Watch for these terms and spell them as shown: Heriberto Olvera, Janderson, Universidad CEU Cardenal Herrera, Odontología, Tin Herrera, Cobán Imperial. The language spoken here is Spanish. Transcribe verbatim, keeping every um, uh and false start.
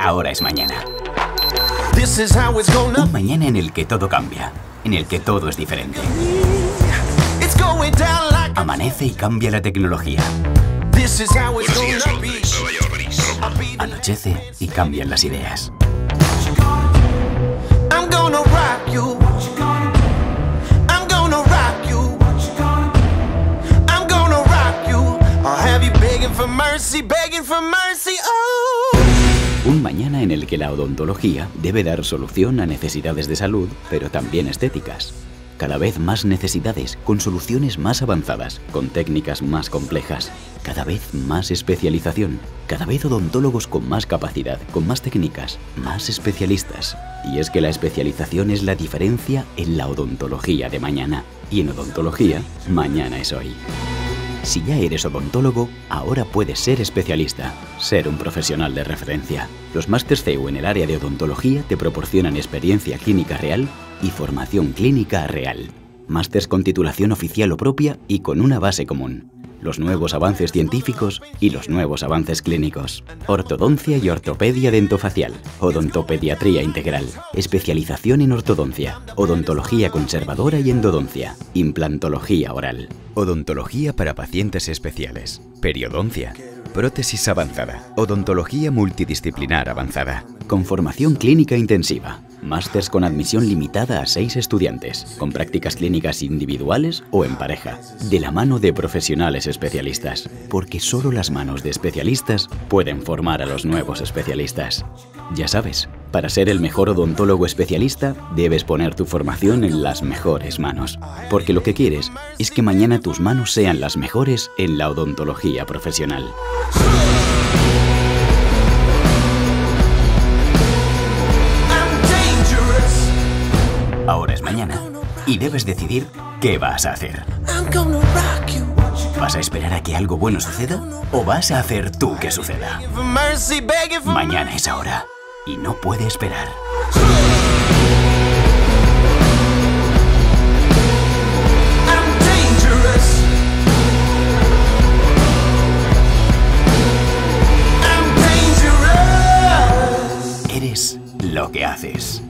Ahora es mañana. Un mañana en el que todo cambia, en el que todo es diferente. Amanece y cambia la tecnología. Anochece y cambian las ideas. Un mañana en el que la odontología debe dar solución a necesidades de salud, pero también estéticas. Cada vez más necesidades, con soluciones más avanzadas, con técnicas más complejas. Cada vez más especialización. Cada vez odontólogos con más capacidad, con más técnicas, más especialistas. Y es que la especialización es la diferencia en la odontología de mañana. Y en odontología, mañana es hoy. Si ya eres odontólogo, ahora puedes ser especialista, ser un profesional de referencia. Los másters C E U en el área de odontología te proporcionan experiencia clínica real y formación clínica real. Másters con titulación oficial o propia y con una base común. Los nuevos avances científicos y los nuevos avances clínicos. Ortodoncia y ortopedia dentofacial. Odontopediatría integral. Especialización en ortodoncia. Odontología conservadora y endodoncia. Implantología oral. Odontología para pacientes especiales. Periodoncia. Prótesis avanzada. Odontología multidisciplinar avanzada. Con formación clínica intensiva. Másters con admisión limitada a seis estudiantes, con prácticas clínicas individuales o en pareja, de la mano de profesionales especialistas, porque solo las manos de especialistas pueden formar a los nuevos especialistas. Ya sabes, para ser el mejor odontólogo especialista, debes poner tu formación en las mejores manos, porque lo que quieres es que mañana tus manos sean las mejores en la odontología profesional. Ahora es mañana y debes decidir qué vas a hacer. ¿Vas a esperar a que algo bueno suceda o vas a hacer tú que suceda? Mañana es ahora y no puede esperar. Eres lo que haces.